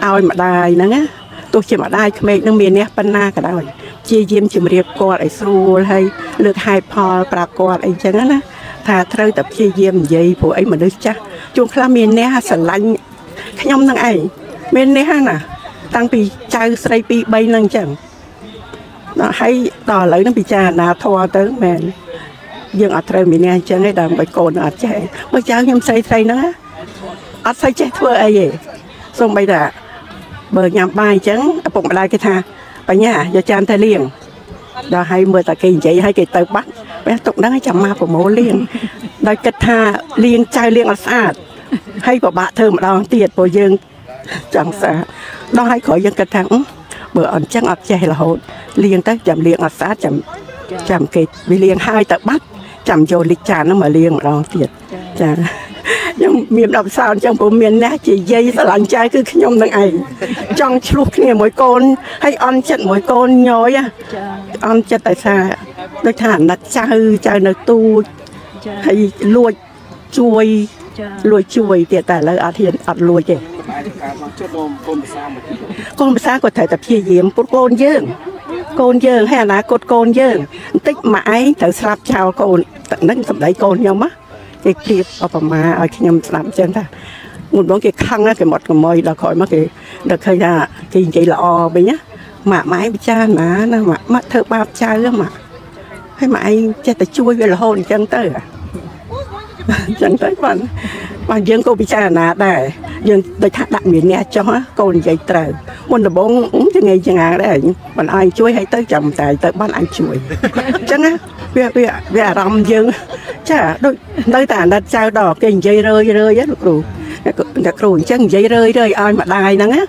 ao mà đai năng á tôi chỉ mà đai mấy năng miền nè pan na cả đời chia diêm trường điệp co lại xua hay lược hai pho bà co lại chẳng á tha thơi tập chia diêm vậy phụ ấy mà đứa chắc chuông khla miền nè sần lạnh nhom năng ấy miền nè nà tăng bị cháu xây bị bay năng chẳng nó hay đòi lấy nó bị cha nà thoa tới mẹ dương ở trời mình nghe chẳng ấy đằng bạch cồn ở trẻ bác cháu nhâm xây nó ở xây chết thưa ai vậy xong bây giờ bờ nhằm bay chẳng bụng lại cái thà bà nhà cho cha thay liền đó hay mưa ta kỳ vậy hay kỳ tới bắt bé tụng đang chạm ma của mố liền đòi kết thà liền trai liền ở xa hay của bạn thơ mà đòn tiệt của dương chẳng xa đó hay khỏi dân cẩn thận bữa ăn chắc ăn chay là hồn liền tới chậm liền ăn sát chậm kịch vì liền hai tờ bắt chậm vô lịch trà nó mà liền mà đòn tiệt trà nhưng miệng đọc sao trong bộ miền nát chỉ dây sao lạnh trai cứ nhom đang ấy trong lúc này mỗi con hay ăn chặt mỗi con nhói á ăn chặt tại sao đôi thản đặt trai nó tu hay lùi chui tiệt tại là ăn hiền ăn lùi kì con xa có thể tập chia diễm bút con dương hay là cột con dương tích mãi thử sạp chào con tận nâng sập đáy con nhau má cái clip ở mà ở nhầm làm chân ta một món cái khăn á cái mọt cái mồi là khỏi mà cái được hơi là thì chỉ là o bên nhá mà mãi bị cha mà nó mà thợ ba cha nữa mà hay mà anh cha ta chui về là hôn chân tới à chân tới vẫn mà dương cô bị cha nà đây dương tôi thắt đặt miệng nghe cho con dậy trời muốn là bốn uống cho ngày chẳng hạn đấy bạn ai chui hay tới chồng tài tới ban anh chui chẳng á về rầm dương chả đôi tới tàn đặt sao đỏ kình dây rơi rất đủ đặc đủ chẳng dây rơi ai mà đài năng á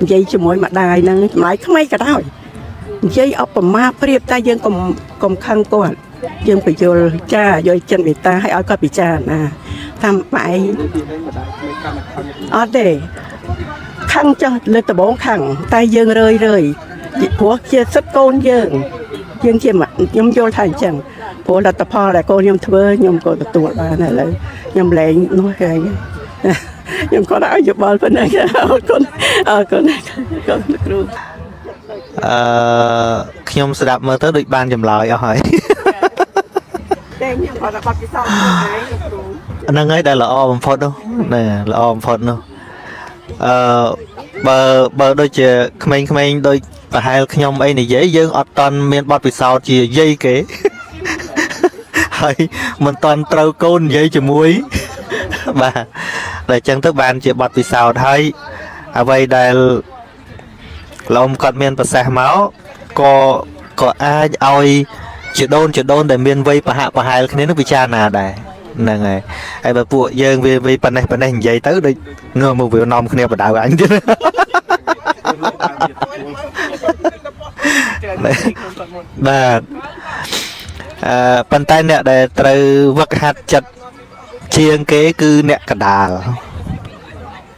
dây cho mỗi mà đài năng lại không mấy cả đâu dây ốp mà phết ta dương cùng khăn còn dương phải vô cha vô chân bị ta hay ai có bị cha nà tham mãi ở đây khăn cho lên tờ bốn khăn tay dương rơi của chia sắt con dương chia mặt nhom vô thành chẳng của là tập hoa là cô nhom thưa nhom cô tập tuột ba này là nhom lẹ nói cái nhom có đã giúp bao phần này con nhom sẽ đạp mơ tới được ban chầm lời hỏi năng ấy đây là om phật đâu nè là om phật đâu bờ đôi chè khmeng đôi và hai nhom ấy này dễ dương ở toàn miền bắc vì sao chỉ dây kế hay mình toàn trâu côn dây chè muối và để chân thức bàn chè bọt vì sao thấy à vậy đây là om cọt miền bắc xả máu có ai oi chỉ đôn để miền vây và hai cái nước bị cha nà đây nè này, ai bà phụ dân vì bên này dậy tới đây ngơ một việc non kia bà đạo ảnh chứ, bà bàn tay nè để từ vật hạt chặt chiên kế cứ nè cả đào,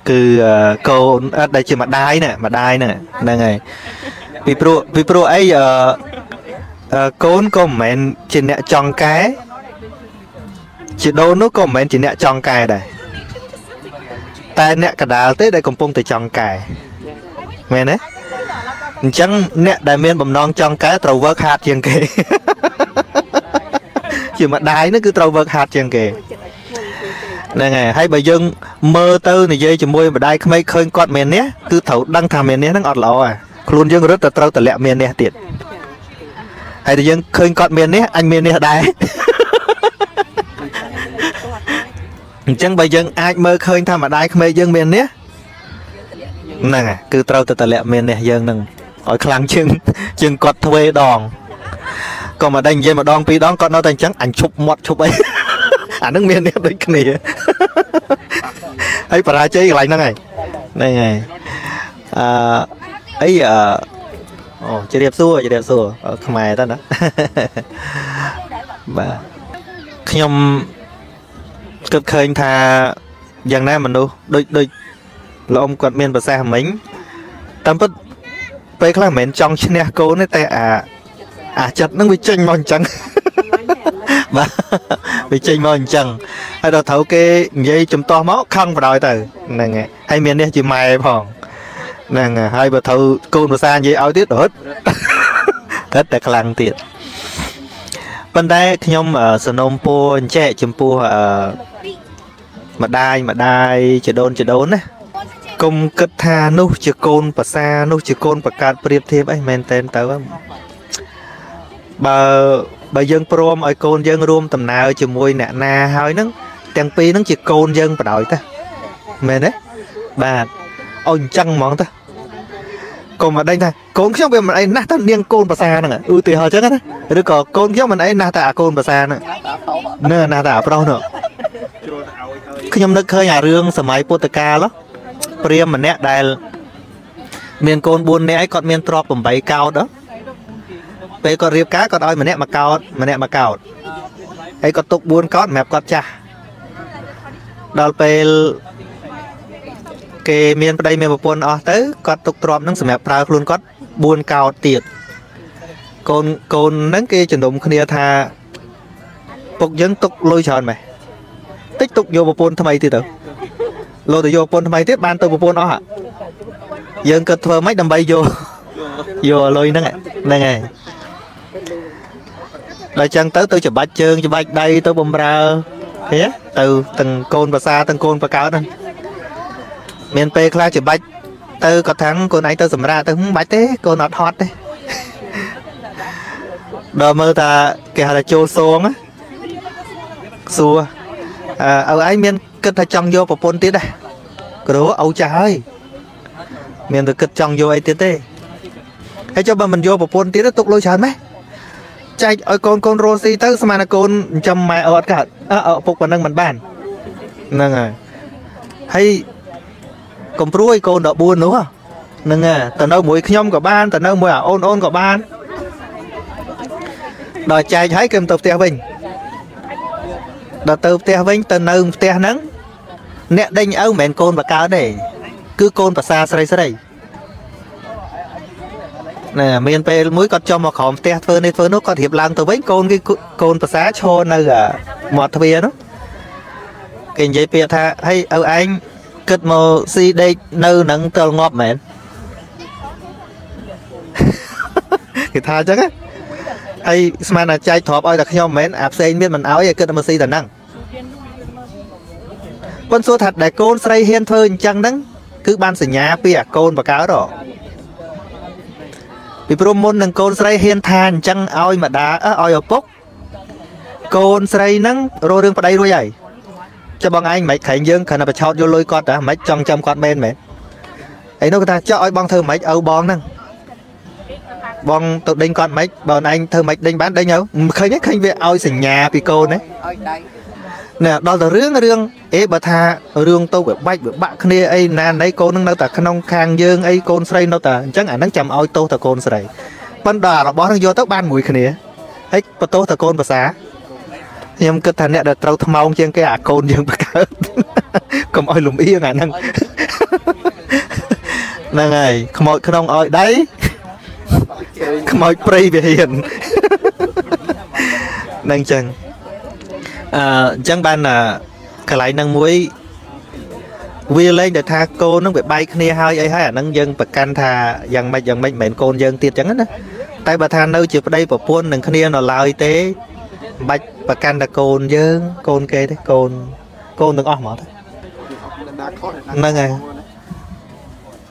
cứ câu đây chỉ mặt đai nè nè này, vì phụ ấy côn comment chỉ nè trong cái chị đâu nó có mẹ chị nẹ tròn cài đây tay nẹ cả đá tới đây còn pung từ tròn cài mẹ đấy Chẳng nè đại miên bầm non trong cái trầu vớt hạt chừng kì chỉ mà đái nó cứ trầu vớt hạt chừng kì này này hay bà dân mơ tư này dây chùm môi mà đái mấy khơi con miền nhé cứ thấu đăng thả miền nhé nó ngọt lọ à luôn dân rất là trâu tờ lẹ miền nhé tiệt hay thì dân khơi con miền nhé anh miền nhé đái chẳng bà dân ai mơ khơi thả mà đái mấy dân miền nhé này cứ trâu tờ lẹ miền nhé dân nâng ở khăn chừng cọt thuê đòn còn mà đánh dây mà đòn pi đón con nó thành trắng ảnh chụp mọt chụp ấy ảnh nước miền đấy đấy cái này ấy phải ra chơi lại nó này đây này ấy chơi đẹp xua không ai ta đó bà khi ông cực khơi thà giang nam mình đâu đôi là ông quạt miền bờ xa mình tam bất bây là mến trong trên nhà cô này ta à chặt nó bị chênh mòn chẳng và bị chênh mòn chẳng hay đó thấu cái dây chùm to máu không vào đòi từ này nghe hay miền đi chị mày phòng này hai bà thâu cô mà xa dây áo tiết hết hết đặc lăng tiệt bên đây nhóm ở sơn ông pua trẻ chùm pua ở mà đai chỉ đốn đấy công cất tha nô chìa côn và xa nô chìa côn và cạn priệp thêm anh men tên tới bà dân prom ở côn dân rôm tầm nào chìa môi nạ na hơi nắng tèn pi nắng chìa côn dân và đội ta men đấy bà ôi chăng món ta còn mà đây này côn không biết mình ấy nát ta niên côn và xa nữa ưu tùy họ chứ hết đấy còn côn không mình ấy nát tạ côn và xa nữa nè nát tạ pro nữa khi nhóm đất khơi nhà rương sầm máy potaka lắm Priam mình nè đại miền côn buôn nè còn miền trọp bầm bẫy cao đó, bây còn riệp cá còn oi mình nè mà cao, ấy còn tục buôn cót mẹp cót cha, đó về cái miền đây miền buôn ở tới còn tục trọp nắng sầm mẹp pha luôn cót buôn cao tiệt, côn nắng kia chuyển động kia tha, tục dân tục lôi tròn mày, tích tục vô buôn thay mày thì được. Lô tự vô phôn thay tiếp ban tự phôn đó hả dân cơ thơ mấy đầm bay vô lôi nó này đòi chăng tới tôi chụp bạch chương chụp bạch đây tôi bùm ra thế từ từng côn và xa từng côn và cao đây miền P là chụp bạch từ có thắng con ấy tôi sầm ra tôi không bạch thế con nó hot đấy đòi mơ ta kể là chô xuống á xua ở ấy miền cất hay trong vô và pôn tiết đây, cái đó ấu trà ơi, miền từ cất trong vô ấy tiết đây, hãy cho bà mình vô và pôn tiết đó tục lôi chán mấy, chạy ở con Rosie tới xem là con chăm mày ở cả ở phục và nâng bàn, à, hay còn ruồi con đậu buồn đúng không, nâng à, tận đâu mũi nhom của ban, tận đâu mũi à ôn của ban, đòi chạy thấy cầm tập theo mình. Đó từ tè vinh từ nơi tè nắng nè đinh ấu mẹn côn và cá để cứ côn và xa sấy sấy nè miền tây muối còn cho một khóm tè phơi nên phơi nó còn hiệp lang từ vinh côn cái côn và xa cho nơi ở mọt thuyền đó cái giấy bìa tha hay ở anh cất màu xi đây nơi nắng tàu ngọt mẹn thì tha chắc á ai mà là trai thọp ơi là khi ông mến áp xe miên mình áo vậy cứ là si tần năng con số thật đại côn say hiên thơ chăng đắng cứ ban sỉ nhà pia côn và cáo đỏ vì promon đằng côn say hiên than chăng oi mà đá oi ở bốc côn say nắng rồi đường vào đây rồi vậy cho bằng anh mấy khánh dương khả năng phải chọn vô lôi con đã mấy trong trăm con bên mẹ ấy nó người ta cho oi bong thơ mấy âu bong năng bong tụt đinh con mấy bọn anh thơ mạch đinh bán đinh nhau khơi nhất khinh về oi sỉnh nhà vì cô đấy nè đó là riêng ế bà tha riêng tôi với bạch với bạn kia ấy nan đấy cô nâng đâu ta khăn khang dương ấy con xây đâu ta chắc ảnh đang chầm oi tôi thà con xây ban đà là bó nó vô tóc ban mùi kia ấy bà tôi thà con bà xá nhưng cứ thằng nè đợt trâu thầm ông trên cái côn dương bà cá cầm oi lùm yên à năng năng này không oi không oi đấy mọi prey về hiện năng chẳng ban là cái lại năng muối Vì lên để tha cô nó bị bay kia hai ấy hay năng dân và can thà dần mạnh mệnh côn dân tiệt chẳng á. Tại bà tha nơi chụp đây bà buôn đừng kia nó lao y tế bạch và can là côn dân côn kê đấy côn đừng ỏm thôi. Nâng này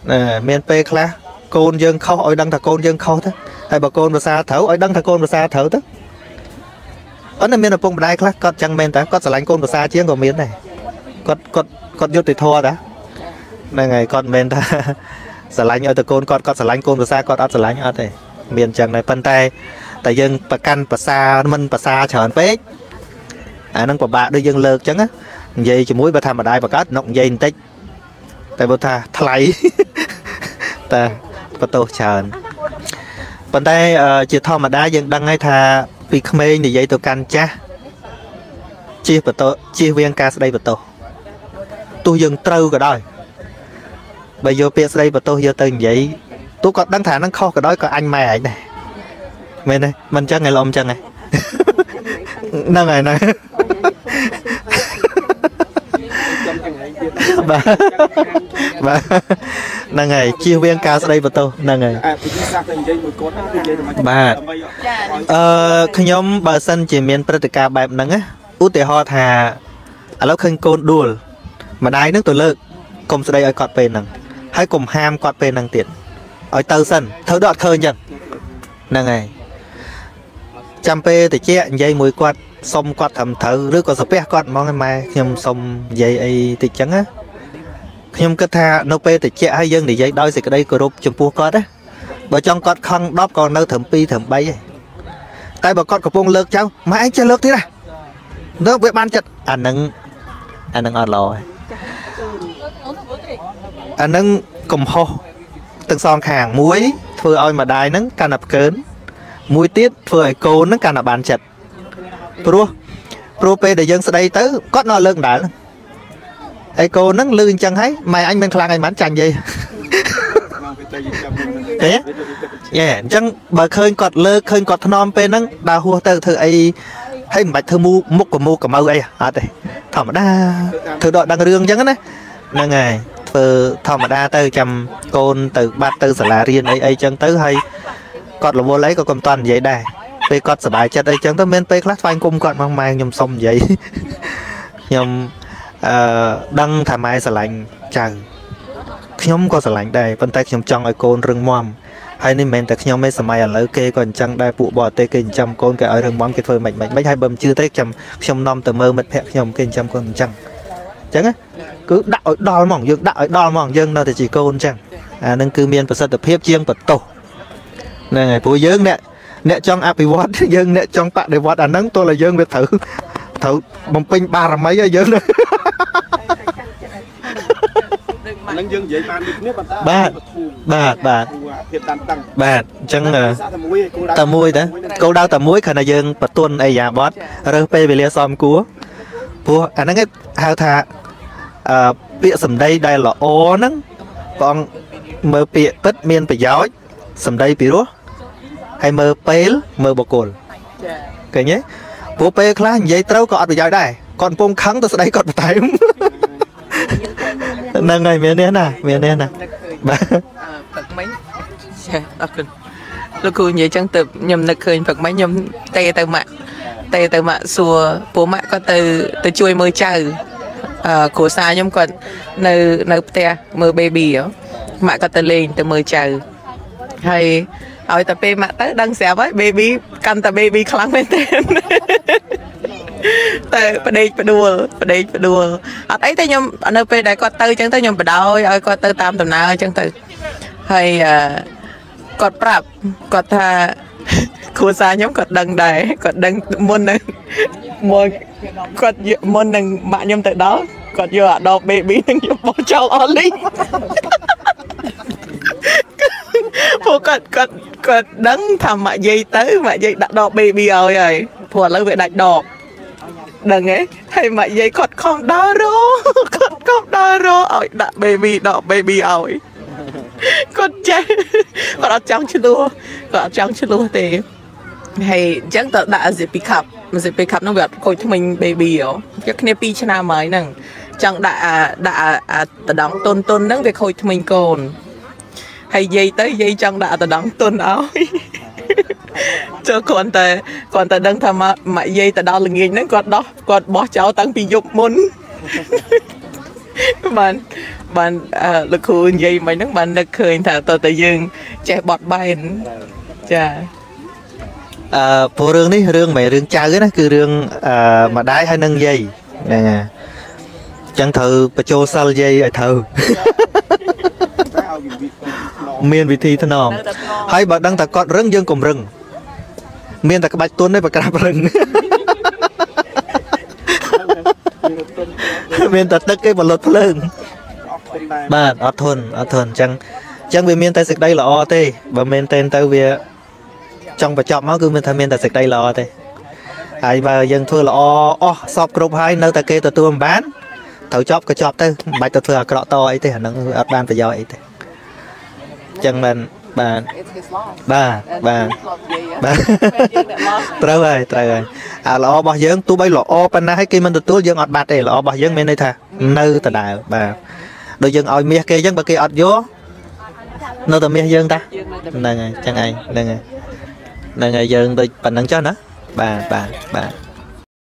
nè miền P class côn dân khâu ở đăng thà côn dân khâu thế. Tại bà côn và xa thấu ở đăng thà côn và xa thấu thế. Ở nơi miền ở vùng đây class có chẳng men ta có sải lạnh côn và xa chiến của miền này. Con vô thì thua đã này ngày con men ta sờ lánh ở từ con sờ lánh côn xa con ắt sờ lánh ở đây miền chẳng này phân tay tại dân bà căn bà xa mình bà xa chọn phết à năng của bà đưa dân lược chẳng á vậy chỉ mũi bà tham bà đai bà cát nọng dây tích tại bà tha thay ta bà tô chọn phân tay chỉ thò mà đá dân đăng hay thà vì không nên để dây tôi can cha chia bà tô chia viên ca đây bà tô tôi dừng trâu cả đời bây giờ biết đây và tôi giờ từng vậy tôi còn đáng thả năng kho cả đói có anh mày này mình đây mình chắc ngày lộn chân này năm ngày này bà ngày chia viên cao đây và tôi là ngày bà khi nhóm bà sân chỉ miền Pratica bài nắng á út để ho thà ở lớp khinh côn đùa mà đáy nước tôi lợn cùng đây ở cọt về nằng hãy cùng ham cọt về nằng tiện ở tàu sân thấu đọt khơi nhận nằng này trăm pê thì che dây mũi quạt xong quạt thầm thở rước có sập pé quạt mong ngày mai nhom xong dây ấy thì trắng á nhom cứ tha nô pê thì che hai dân để dây đôi thì cái đây cơ rộp chấm pua quạt á bỏ trong quạt khăn đóp còn nâu thầm pi thầm bay tay bỏ quạt của buông lợn cháu mà anh chơi lợn thế này nó bị ban chật anh nâng ở lò anh nâng cùng ho từng son hàng muối thưa oi mà đai nâng can nạp cớn muối tiết thưa cô nâng can nạp bàn chật pro để dân sau đây tới có nó lưng đã ấy cô nâng lưng chẳng thấy mày anh bên khang anh bán chành gì thế yeah chẳng bà khơi cọt lơ khơi cọt non pe nâng bà hua từ thưa ấy hay bạch thưa mu của mâu ấy à đây thảo mà đa thử đội đăng rương chẳng đấy nè ngày từ thảo mà đa từ chầm côn từ ba từ sả là riêng ấy ấy chẳng tới hay cọt là vô lấy có cầm toàn vậy đây về cọt sả bài chặt ấy chẳng tới men pe class phanh cung cọt mang mang nhom xong vậy nhom đăng thả mai sả lạnh chàng nhom có sả lạnh đây bên tay nhom trong ấy côn rừng mòm hay nên mình đặt nhau mấy sầm mai lấy kê còn chẳng đại phụ bỏ tê kinh trăm con cái ở đường món cái phơi mạnh hai bầm chưa tới trăm trong năm tờ mơ mệt hẹn nhom kinh trăm con chẳng chẳng á cứ đạo đo mỏng dương đạo đo mỏng dương đâu thì chỉ con chẳng à nâng cư miên và sân tập hiếp chiêng vật tổ này phụ dương nè nè trong api watt dương nè trong bạn để watt à nắng tôi là dương về thử bồng pin ba mấy ở dương đấy bà chẳng là tà muối đó câu đau tà muối khả năng dân và tuôn ấy giả bót rp về lia xóm cua vua anh ấy hào thà bịa sầm đây đây là ô nắng còn mơ bịa bất miên phải giói sầm đây bị rúa hay mơ pel mơ bọc cồn cái nhé vua pel khá dây trâu còn bị giói đây còn pom khắng tôi sẽ đây còn phải nâng này miền nè bà phật máy lúc cô nhớ chẳng tập nhầm nực khơi phật máy nhầm tay từ mạ xùa bố mạ có từ chui mơ trời cổ xa nhầm còn nơi te mơ baby đó mạ có từ lên từ mơ trời hay hỏi tập mạ tới đang xé với baby căn tập baby kháng bên tên tại bà đê đùa ở ấy thấy nhom ở nơi đây có tư chẳng thấy nhom bà đôi ơi có tư tam tầm nào chẳng từ hay cọt prap cọt tha khu xa nhóm cọt đằng đài cọt đằng môn cọt môn đằng bạn nhom từ đó cọt vô ở đọc baby đằng vô bỏ trâu ở linh phụ cọt đắng thầm mạ dây tới mạ dây đặt đọc baby rồi phụ lỡ về đặt đọc đừng ấy hay mà dây cọt không đau rô ỏi đã baby ỏi con trai còn ở trong chưa luôn thì hay chẳng tớ đã dịp bị khập nó việc coi cho mình baby ỏi chắc nếp đi cho nào mới nè chẳng đã đóng tôn tôn nâng việc hồi mình còn hay dây tới dây chẳng đã đóng tôn áo cho còn ta đang tham mà dây ta đo là nghiêng đấy còn bỏ cháu tăng bị dục môn bạn lực hồn dây mày nước bạn lực khơi thả tờ tự dưng chạy bọt bay chà bộ rương đấy rương mày rương cha cái đó cứ rương mà đái hay nâng dây nè chẳng thử bà cho sal dây ở thử miền vị thi thân nòm hay bà đang ta cọt rừng dương cùng rừng miền ta cái bạch tuôn đấy bà cạp rừng miền ta tức cái bà lột lên bà ở thôn chẳng vì miền ta sực đây là o tê bà miền tên tao về trong bà chọn máu cứ miền ta sực đây là o tê ai bà dân thưa là o shop group hai nơi ta kê ta tuôn bán thầu chóp cái chóp tới bạch ta thừa cái to ấy thế nó ở ban phải do ấy thế chẳng mình bà trời ơi à lọ bao giếng tú bay lọ pana hay kia mình được tú giếng ọt bạt để lọ bao giếng bên đây thà nơi từ đại bà đôi giếng oi mía kia giếng bà kia ọt vô nơi từ mía giếng ta này chẳng ai này giếng tôi bàn nắng cho nó bà